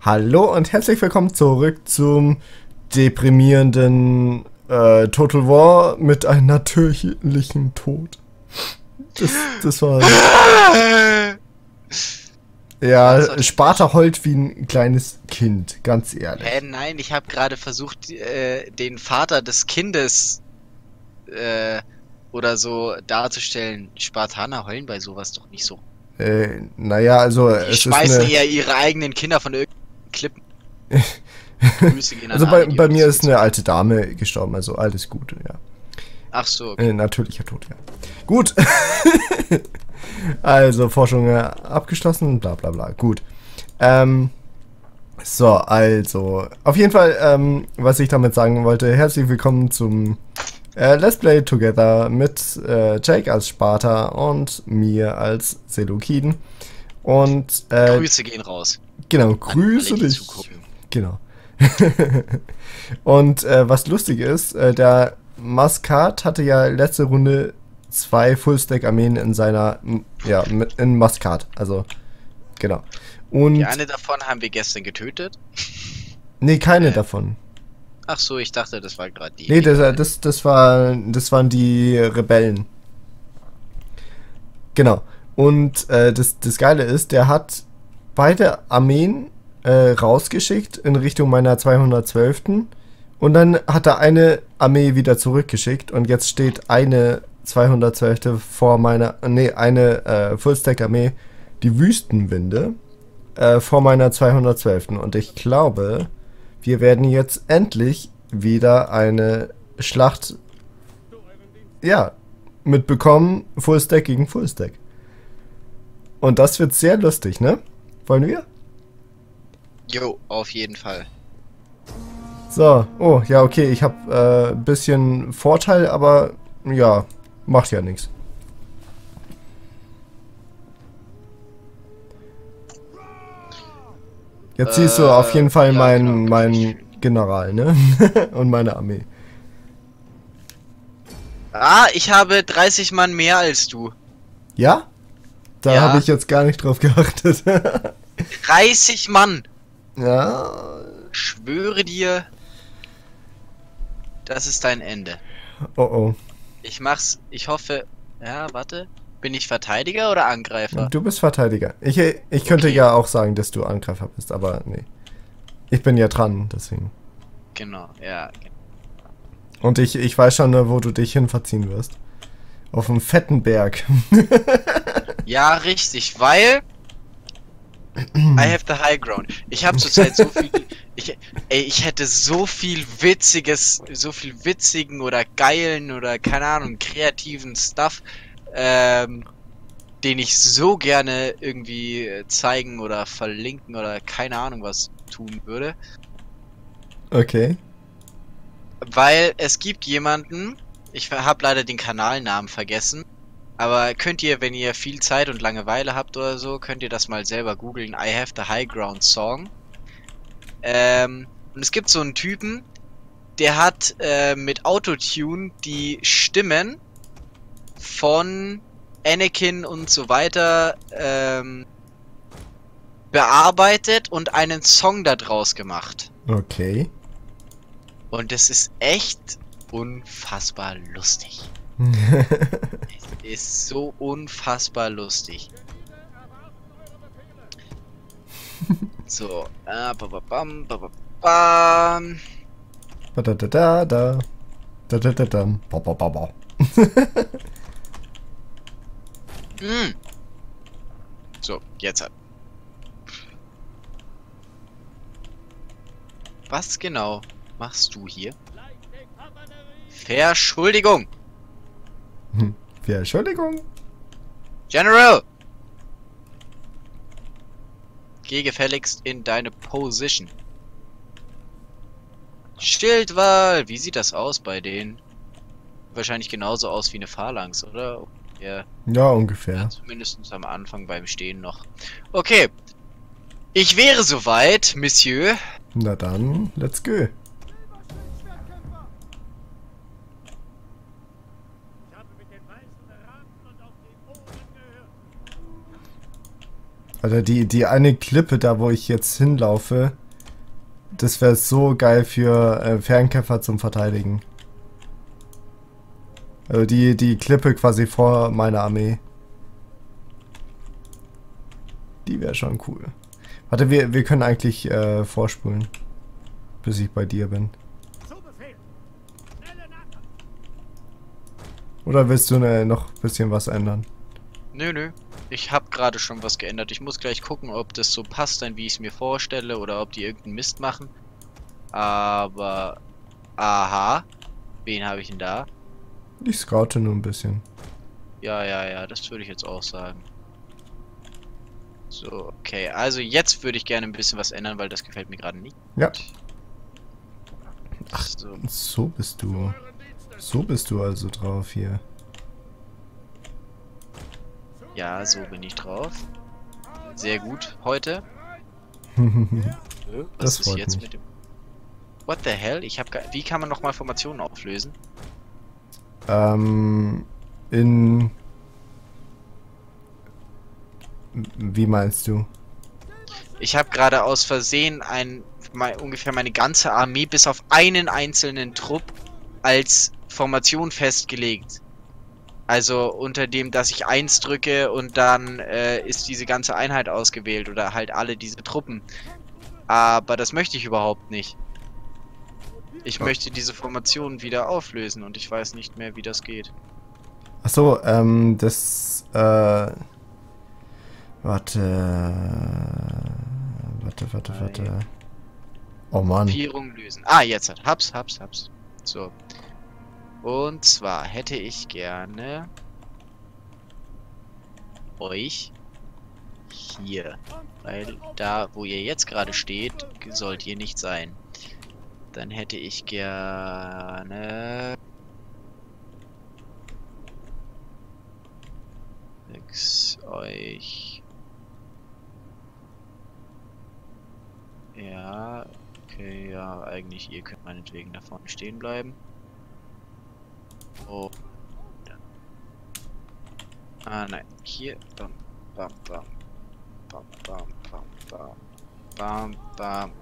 Hallo und herzlich willkommen zurück zum deprimierenden Total War mit einem natürlichen Tod. Das war... Ja, Sparta heult wie ein kleines Kind, ganz ehrlich. Nein, ich habe gerade versucht, den Vater des Kindes oder so darzustellen. Spartaner heulen bei sowas doch nicht so. Naja, also... Die schmeißen eher ihre eigenen Kinder von irgendwelchen Klippen. Also bei mir ist eine alte Dame gestorben, also alles gut, ja. Ach so, okay. Natürlicher Tod, ja. Gut. Also, Forschung abgeschlossen, bla bla bla, gut. So, also, auf jeden Fall, was ich damit sagen wollte, herzlich willkommen zum Let's Play Together mit Jake als Sparta und mir als Seleukiden. Und Grüße gehen raus. Genau, grüße dich. Genau. Und was lustig ist, der Maskat hatte ja letzte Runde 2 Fullstack-Armeen in seiner, ja, in Maskat, also, genau. Und die eine davon haben wir gestern getötet? Nee, keine davon. Ach so, ich dachte, das war gerade die. Nee, das waren die Rebellen. Genau. Und das Geile ist, der hat beide Armeen rausgeschickt in Richtung meiner 212. Und dann hat er eine Armee wieder zurückgeschickt und jetzt steht eine 212. vor meiner, nee, eine Fullstack-Armee, die Wüstenwinde, vor meiner 212. Und ich glaube, wir werden jetzt endlich wieder eine Schlacht, ja, mitbekommen, Fullstack gegen Fullstack. Und das wird sehr lustig, ne? Wollen wir? Jo, auf jeden Fall. So, oh, ja, okay, ich habe ein bisschen Vorteil, aber ja, macht ja nichts. Jetzt siehst du auf jeden Fall ja, mein General, ne? Und meine Armee. Ah, ich habe 30 Mann mehr als du. Ja? Da habe ich jetzt gar nicht drauf geachtet. 30 Mann! Ja. Ich schwöre dir, das ist dein Ende. Oh oh. Ich mach's, ich hoffe, ja, warte. Bin ich Verteidiger oder Angreifer? Du bist Verteidiger. Ich könnte ja auch sagen, dass du Angreifer bist, aber nee. Ich bin ja dran, deswegen. Genau, ja. Und ich weiß schon, wo du dich hin verziehen wirst. Auf einem fetten Berg. Ja, richtig, weil... I have the high ground. Ich habe zurzeit so viel... Ich hätte so viel Witziges, so viel witzigen oder geilen oder, keine Ahnung, kreativen Stuff, den ich so gerne irgendwie zeigen oder verlinken oder keine Ahnung was tun würde. Okay. Weil es gibt jemanden, ich habe leider den Kanalnamen vergessen, aber könnt ihr, wenn ihr viel Zeit und Langeweile habt oder so, könnt ihr das mal selber googeln, I have the high ground song. Und es gibt so einen Typen, der hat mit Autotune die Stimmen von Anakin und so weiter bearbeitet und einen Song daraus gemacht. Okay. Und das ist echt unfassbar lustig. Es ist so unfassbar lustig. So, so, jetzt halt. Was genau machst du hier? Verschuldigung! Verschuldigung! General! Geh gefälligst in deine Position. Schildwall! Wie sieht das aus bei denen? Wahrscheinlich genauso aus wie eine Phalanx, oder? Ja, ja, ungefähr. Ja, zumindest am Anfang beim Stehen noch. Okay. Ich wäre soweit, Monsieur. Na dann, let's go. Oder die eine Klippe da, wo ich jetzt hinlaufe, das wäre so geil für Fernkämpfer zum Verteidigen. Also die Klippe quasi vor meiner Armee. Die wäre schon cool. Warte, wir können eigentlich vorspulen, bis ich bei dir bin. Oder willst du noch ein bisschen was ändern? Nö. Ich habe gerade schon was geändert. Ich muss gleich gucken, ob das so passt, dann wie ich es mir vorstelle, oder ob die irgendeinen Mist machen. Aber... Aha. Wen habe ich denn da? Ich scoute nur ein bisschen. Ja, das würde ich jetzt auch sagen. So, okay. Also jetzt würde ich gerne ein bisschen was ändern, weil das gefällt mir gerade nicht. Ja. Ach, so bist du. So bist du also drauf hier. Ja, so bin ich drauf. Sehr gut, heute. Was ist jetzt mit dem... What the hell? Ich hab... Wie kann man nochmal Formationen auflösen? Wie meinst du? Ich habe gerade aus Versehen ungefähr meine ganze Armee bis auf einen einzelnen Trupp als Formation festgelegt. Also unter dem, dass ich 1 drücke und dann ist diese ganze Einheit ausgewählt oder halt alle diese Truppen. Aber das möchte ich überhaupt nicht. Ich möchte diese Formation wieder auflösen und ich weiß nicht mehr, wie das geht. Achso, Warte. Oh Mann. Gruppierung lösen. Ah, jetzt hat. Hab's. So. Und zwar hätte ich gerne euch hier. Weil da, wo ihr jetzt gerade steht, sollt ihr nicht sein. Dann hätte ich gerne 6 euch. Ja, okay, ja, eigentlich, ihr könnt meinetwegen da vorne stehen bleiben. Oh. Ah, nein, hier. Bam, bam, bam. Bam, bam, bam, bam. Bam, bam,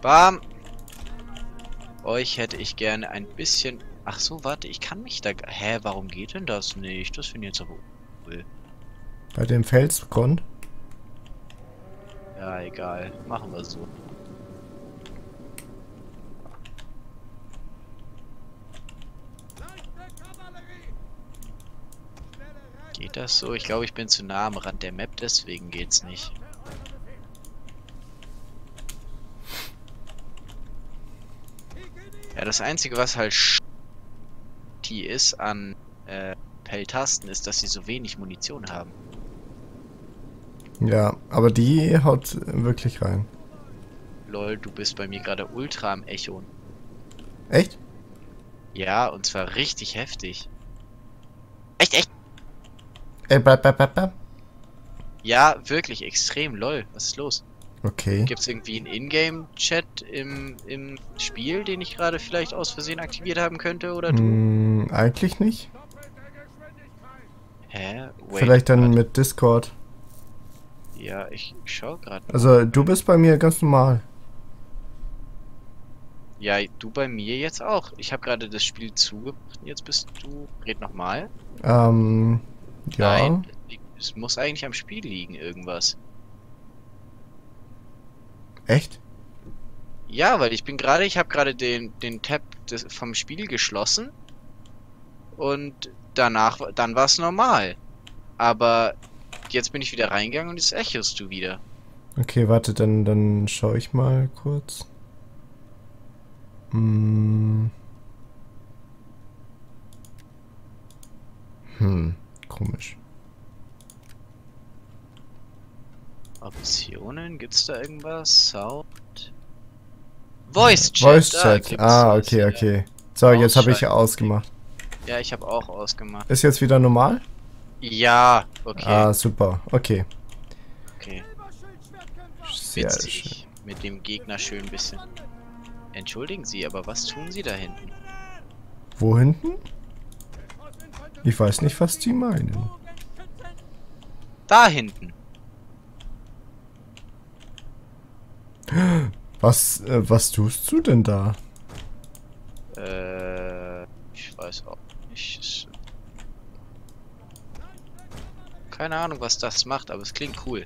bam. Euch hätte ich gerne ein bisschen... Ach so, warte, ich kann mich da... Hä, warum geht denn das nicht? Das finde ich jetzt aber cool. Bei dem Felsgrund? Ja, egal. Machen wir so. Geht das so? Ich glaube, ich bin zu nah am Rand der Map, deswegen geht's nicht. Ja, das einzige, was halt die ist an Peltasten, ist, dass sie so wenig Munition haben. Ja, aber die haut wirklich rein. Lol, du bist bei mir gerade ultra am Echo. Echt? Ja, und zwar richtig heftig. Echt? Ja, wirklich extrem, lol. Was ist los? Okay. Gibt's irgendwie einen Ingame-Chat im Spiel, den ich gerade vielleicht aus Versehen aktiviert haben könnte, oder du? Eigentlich nicht. Hä? Wait, vielleicht dann mit Discord. Ja, ich schau gerade. Also, du bist bei mir ganz normal. Ja, du bei mir jetzt auch. Ich habe gerade das Spiel zugemacht. Jetzt bist du... Red nochmal. Ja. Nein, es muss eigentlich am Spiel liegen, irgendwas. Echt? Ja, weil ich habe gerade den Tab vom Spiel geschlossen. Und dann war es normal. Aber... Jetzt bin ich wieder reingegangen und jetzt echost du wieder. Okay, warte, dann schaue ich mal kurz. Komisch. Optionen, gibt's da irgendwas? Sound? Voice Chat. Ah, okay. So, jetzt habe ich ja ausgemacht. Ja, ich habe auch ausgemacht. Ist jetzt wieder normal? Ja, okay. Ah, super, okay. Sehr schön. Mit dem Gegner schön ein bisschen. Entschuldigen Sie, aber was tun Sie da hinten? Wo hinten? Ich weiß nicht, was Sie meinen. Da hinten. Was tust du denn da? Ich weiß auch nicht. Keine Ahnung, was das macht, aber es klingt cool.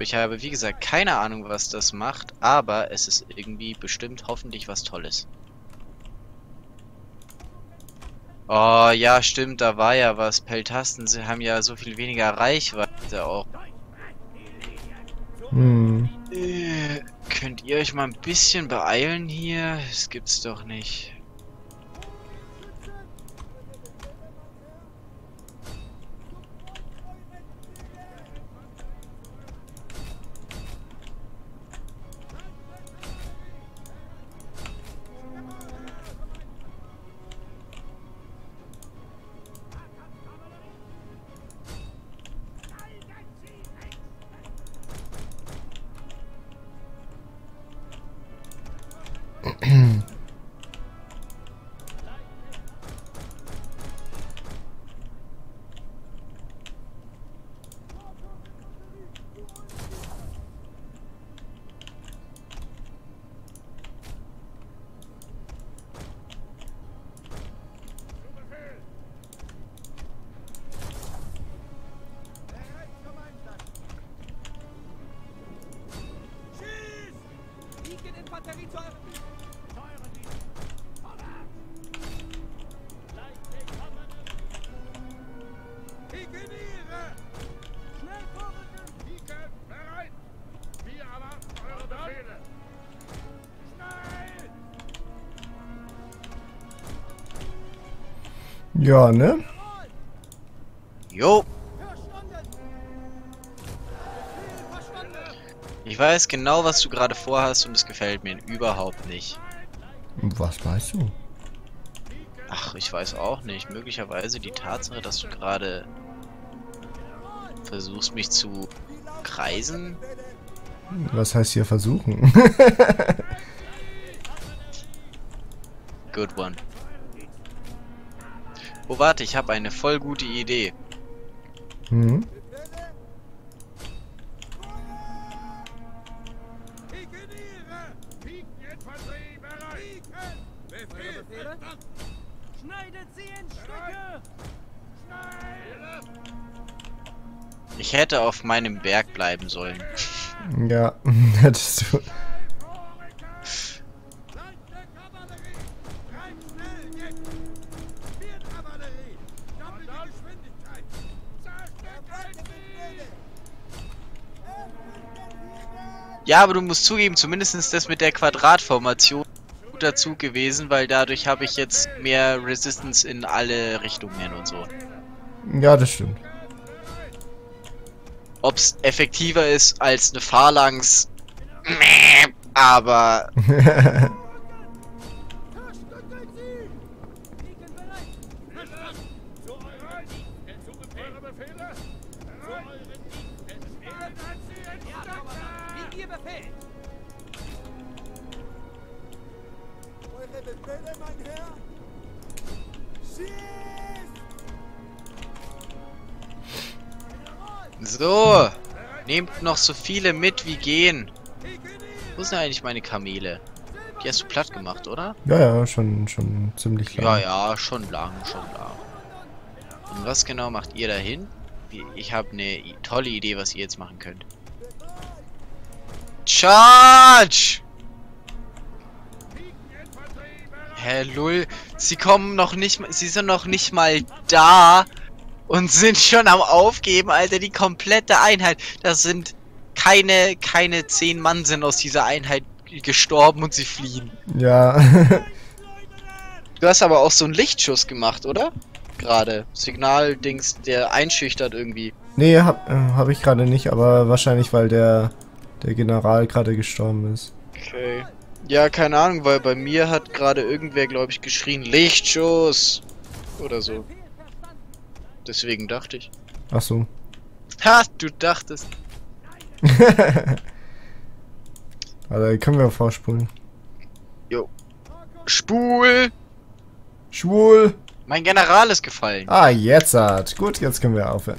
Ich habe, wie gesagt, keine Ahnung, was das macht, aber es ist irgendwie bestimmt hoffentlich was Tolles. Oh, ja, stimmt, da war ja was. Peltasten, sie haben ja so viel weniger Reichweite auch. Hm. Könnt ihr euch mal ein bisschen beeilen hier? Das gibt's doch nicht. Ja, ne? Jo. Ich weiß genau, was du gerade vorhast und es gefällt mir überhaupt nicht. Was weißt du? Ach, ich weiß auch nicht. Möglicherweise die Tatsache, dass du gerade versuchst, mich zu kreisen. Was heißt hier versuchen? Good one. Oh, warte, ich habe eine voll gute Idee. Mhm. Ich hätte auf meinem Berg bleiben sollen. Ja, hättest du. Ja, aber du musst zugeben, zumindest das mit der Quadratformation ist ein guter Zug gewesen, weil dadurch habe ich jetzt mehr Resistance in alle Richtungen und so. Ja, das stimmt. Ob es effektiver ist als eine Phalanx, aber... So, nehmt noch so viele mit wie gehen. Wo sind eigentlich meine Kamele? Die hast du platt gemacht, oder? Ja, schon ziemlich lang. Ja, schon lang. Und was genau macht ihr dahin? Ich habe eine tolle Idee, was ihr jetzt machen könnt. Charge! Herr Lull, sie kommen noch nicht, sie sind noch nicht mal da. Und sind schon am Aufgeben, Alter, die komplette Einheit. Das sind keine 10 Mann sind aus dieser Einheit gestorben und sie fliehen. Ja. Du hast aber auch so einen Lichtschuss gemacht, oder? Gerade. Signaldings, der einschüchtert irgendwie. Nee, hab ich gerade nicht, aber wahrscheinlich, weil der General gerade gestorben ist. Okay. Ja, keine Ahnung, weil bei mir hat gerade irgendwer, glaube ich, geschrien, Lichtschuss! Oder so. Deswegen dachte ich. Ach so. Ha, du dachtest. Alter, können wir vorspulen. Jo. Spul! Schwul! Mein General ist gefallen. Ah, jetzt hat. Gut, jetzt können wir aufhören.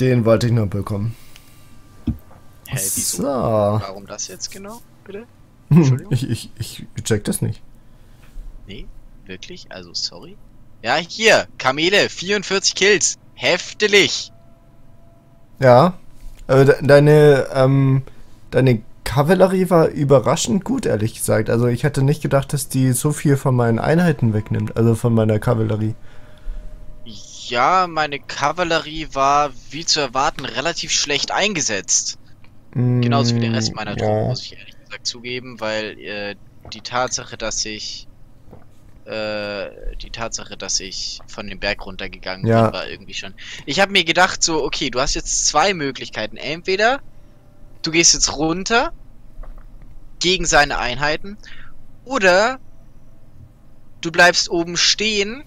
Den wollte ich noch bekommen. Hä, wieso? So. Warum das jetzt genau, bitte? Entschuldigung? Ich check das nicht. Nee, wirklich? Also, sorry. Ja, hier, Kamele, 44 Kills. Heftig. Ja, aber deine Kavallerie war überraschend gut, ehrlich gesagt. Also ich hätte nicht gedacht, dass die so viel von meinen Einheiten wegnimmt, also von meiner Kavallerie. Ja, meine Kavallerie war, wie zu erwarten, relativ schlecht eingesetzt. Genauso wie der Rest meiner Truppe, muss ich ehrlich gesagt zugeben, weil die Tatsache, dass ich von dem Berg runtergegangen bin, war irgendwie schon... Ich habe mir gedacht so, okay, du hast jetzt zwei Möglichkeiten. Entweder du gehst jetzt runter gegen seine Einheiten oder du bleibst oben stehen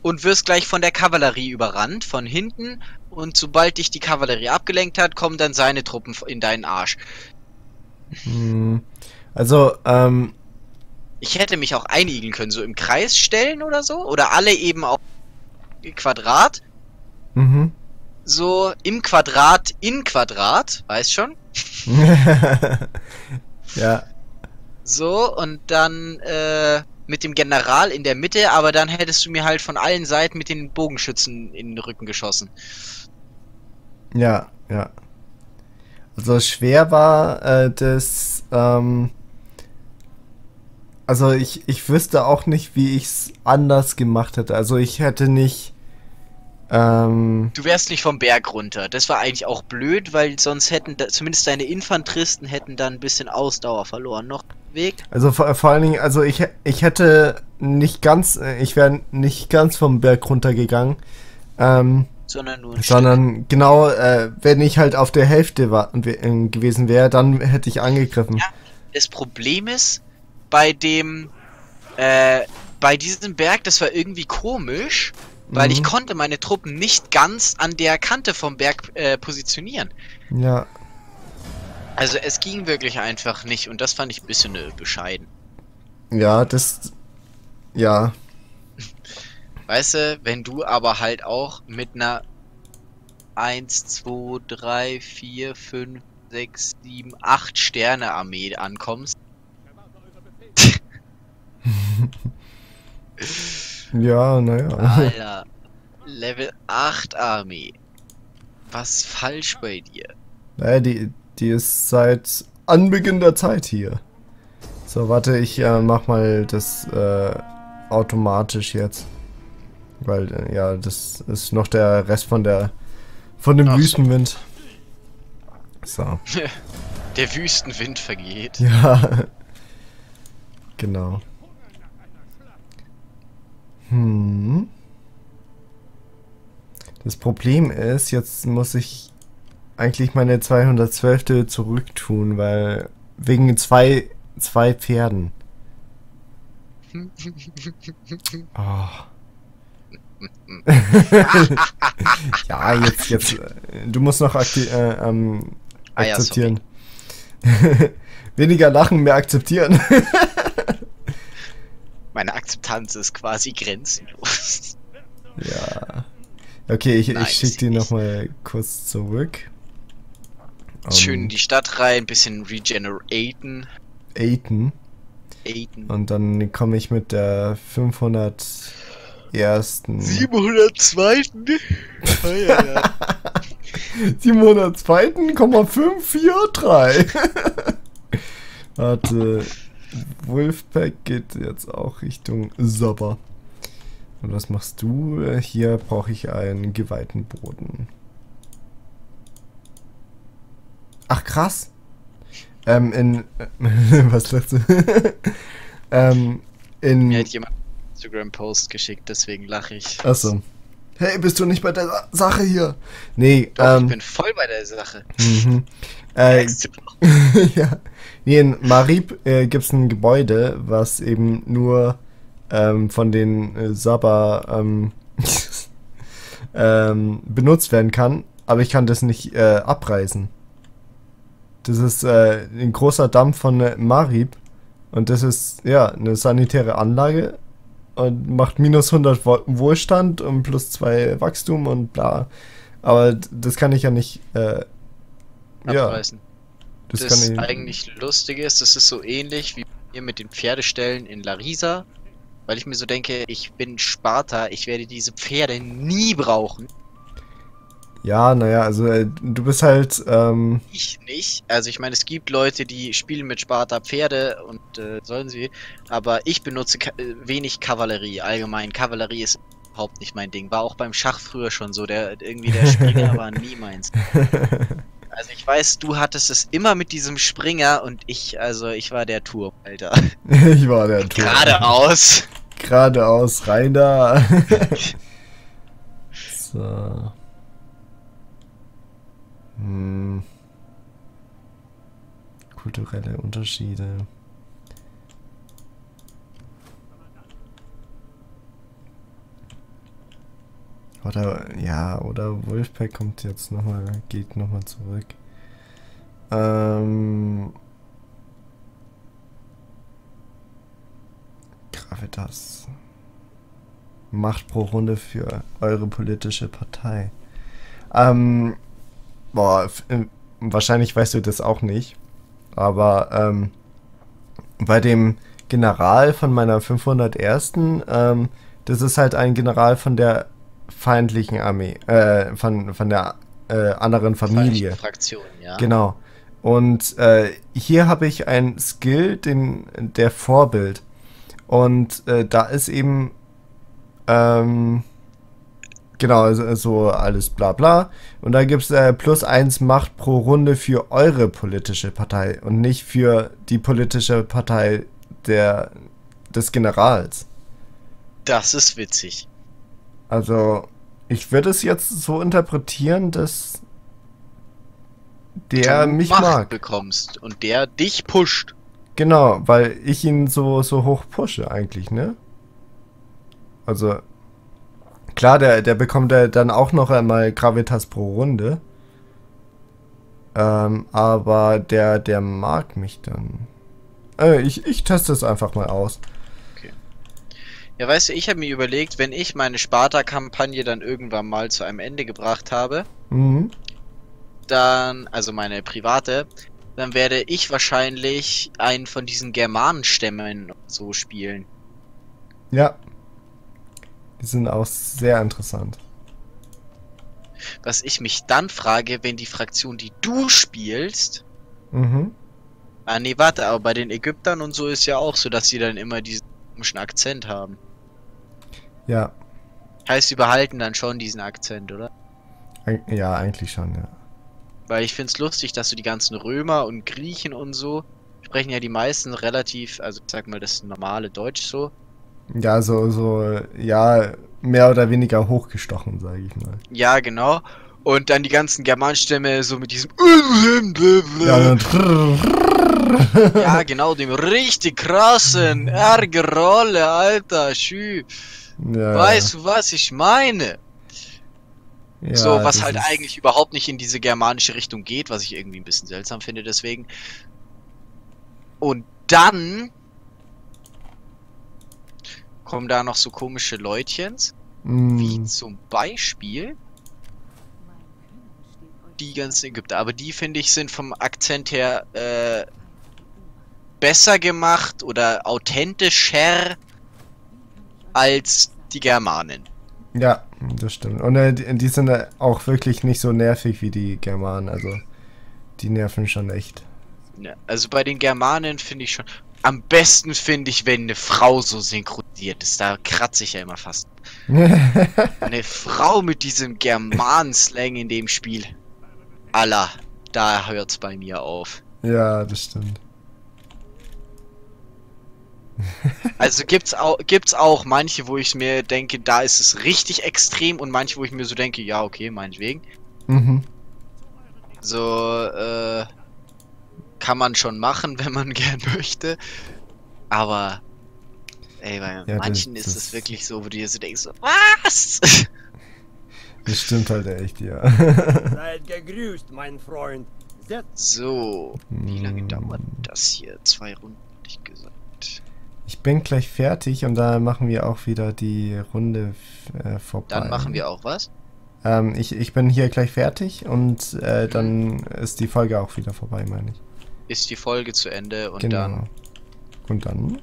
und wirst gleich von der Kavallerie überrannt, von hinten, und sobald dich die Kavallerie abgelenkt hat, kommen dann seine Truppen in deinen Arsch. Also, ich hätte mich auch einigeln können, so im Kreis stellen oder so, oder alle eben auf Quadrat. Mhm. So im Quadrat, in Quadrat, weißt schon? Ja. So, und dann mit dem General in der Mitte, aber dann hättest du mir halt von allen Seiten mit den Bogenschützen in den Rücken geschossen. Ja, ja. Also schwer war das, also ich wüsste auch nicht, wie ich es anders gemacht hätte. Also ich hätte nicht... Du wärst nicht vom Berg runter. Das war eigentlich auch blöd, weil sonst hätten zumindest deine Infanteristen hätten dann ein bisschen Ausdauer verloren. Noch Weg. Also vor allen Dingen, also ich hätte nicht ganz, ich wäre nicht ganz vom Berg runtergegangen, sondern nur ein Stück. Genau, wenn ich halt auf der Hälfte gewesen wäre, dann hätte ich angegriffen. Ja, das Problem ist bei diesem Berg, das war irgendwie komisch. Weil ich konnte meine Truppen nicht ganz an der Kante vom Berg positionieren. Ja. Also es ging wirklich einfach nicht und das fand ich ein bisschen bescheiden. Ja, das... Ja. Weißt du, wenn du aber halt auch mit einer 1, 2, 3, 4, 5, 6, 7, 8 Sterne Armee ankommst... Ja, naja. Alter, Level 8 Armee. Was falsch bei dir? Naja, die ist seit Anbeginn der Zeit hier. So, warte, ich mach mal das automatisch jetzt. Weil, ja, das ist noch der Rest von dem Wüstenwind. So. Der Wüstenwind vergeht. Ja. Genau. Das Problem ist, jetzt muss ich eigentlich meine 212. zurücktun, weil wegen zwei Pferden. Oh. Ja, jetzt. Du musst noch akzeptieren. Weniger lachen, mehr akzeptieren. Meine Akzeptanz ist quasi grenzenlos. Ja. Okay, ich schicke die nochmal kurz zurück. Schön in die Stadt rein, ein bisschen regeneraten. Aiden. Und dann komme ich mit der 501. 702. Oh, ja, ja. 702,543. Warte. Wolfpack geht jetzt auch Richtung Sabah. Und was machst du? Hier brauche ich einen geweihten Boden. Ach krass. Was lachst du? Mir hat jemand einen Instagram-Post geschickt, deswegen lache ich. Achso. Hey, bist du nicht bei der Sache hier? Nee, doch, ich bin voll bei der Sache. Mhm. Ja. Nee, in Marib gibt es ein Gebäude, was eben nur von den Sabah benutzt werden kann, aber ich kann das nicht abreißen. Das ist ein großer Damm von Marib und das ist ja eine sanitäre Anlage und macht minus 100 Wohlstand und plus 2 Wachstum und bla. Aber das kann ich ja nicht abreißen. Ja. Das eigentlich Lustige ist, das ist so ähnlich wie hier mit den Pferdeställen in Larisa, weil ich mir so denke, ich bin Sparta, ich werde diese Pferde nie brauchen. Ja, naja, also du bist halt, Ich nicht, also ich meine, es gibt Leute, die spielen mit Sparta Pferde und sollen sie, aber ich benutze wenig Kavallerie, allgemein. Kavallerie ist überhaupt nicht mein Ding, war auch beim Schach früher schon so, der Springer war nie meins. Also ich weiß, du hattest es immer mit diesem Springer und ich war der Turm, Alter. Ich war der Turm. Geradeaus. Geradeaus, rein da. So. Hm. Kulturelle Unterschiede. Oder Wolfpack kommt jetzt nochmal, geht nochmal zurück. Gravitas. Macht pro Runde für eure politische Partei. Wahrscheinlich weißt du das auch nicht. Aber, bei dem General von meiner 501. Das ist halt ein General von der feindlichen Armee, von der anderen Familie. Fraktion, ja. Genau. Und hier habe ich ein Skill, der Vorbild. Und da ist eben genau, also alles bla bla. Und da gibt es +1 Macht pro Runde für eure politische Partei und nicht für die politische Partei des Generals. Das ist witzig. Also, ich würde es jetzt so interpretieren, dass der mich mag. Du Macht bekommst und der dich pusht. Genau, weil ich ihn so hoch pushe eigentlich, ne? Also, klar, der bekommt dann auch noch einmal Gravitas pro Runde. Aber der mag mich dann. Ich teste es einfach mal aus. Ja, weißt du, ich habe mir überlegt, wenn ich meine Sparta-Kampagne dann irgendwann mal zu einem Ende gebracht habe, dann, also meine private, dann werde ich wahrscheinlich einen von diesen Germanenstämmen so spielen. Ja. Die sind auch sehr interessant. Was ich mich dann frage, wenn die Fraktion, die du spielst... Ah, nee, warte, aber bei den Ägyptern und so ist ja auch so, dass sie dann immer diesen komischen Akzent haben. Ja. Heißt, sie behalten dann schon diesen Akzent, oder? Ja, eigentlich schon, ja. Weil ich find's lustig, dass so die ganzen Römer und Griechen und so sprechen ja die meisten relativ, also ich sag mal, das normale Deutsch so. Ja, ja, mehr oder weniger hochgestochen, sag ich mal. Ja, genau. Und dann die ganzen Germanstämme so mit diesem... Ja, ja, genau, dem richtig krassen Ärgerrolle, Alter, schü. Ja. Weißt du, was ich meine? Ja, so, was halt eigentlich überhaupt nicht in diese germanische Richtung geht, was ich irgendwie ein bisschen seltsam finde, deswegen. Und dann kommen da noch so komische Leutchens, wie zum Beispiel die ganzen Ägypter. Aber die, finde ich, sind vom Akzent her, besser gemacht oder authentischer als die Germanen. Ja, das stimmt. Und die sind auch wirklich nicht so nervig wie die Germanen. Also, die nerven schon echt. Ja, also bei den Germanen finde ich schon... Am besten finde ich, wenn eine Frau so synchronisiert ist. Da kratze ich ja immer fast. Eine Frau mit diesem Germanen-Slang in dem Spiel. Allah, da hört's bei mir auf. Ja, das stimmt. Also gibt's auch manche, wo ich mir denke, da ist es richtig extrem, und manche, wo ich mir so denke, ja, okay, meinetwegen. Mhm. So, kann man schon machen, wenn man gern möchte. Aber, ey, bei ja, manchen das, ist es wirklich so, wo du dir so denkst, so, was? Das stimmt halt echt, ja. Seid gegrüßt, mein Freund. So, wie lange dauert das hier? 2 Runden, hätte ich gesagt. Ich bin gleich fertig und dann machen wir auch wieder die Runde vorbei. Dann machen wir auch was? Ich bin hier gleich fertig und dann ist die Folge auch wieder vorbei, meine ich. Ist die Folge zu Ende und genau. Dann... Und dann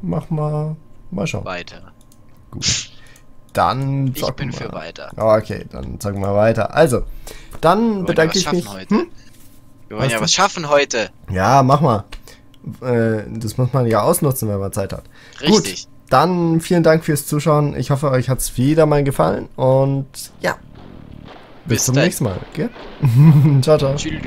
machen wir mal schauen. Weiter. Gut. Dann zocken wir. Ich bin für weiter. Okay, dann zocken wir weiter. Also, dann bedanke ich mich. Wir wollen ja was schaffen heute. Ja, mach mal. Das muss man ja ausnutzen, wenn man Zeit hat. Richtig. Gut, dann vielen Dank fürs Zuschauen. Ich hoffe, euch hat es wieder mal gefallen. Und ja, bis zum nächsten Mal. Okay? Ciao, ciao. Tschüss.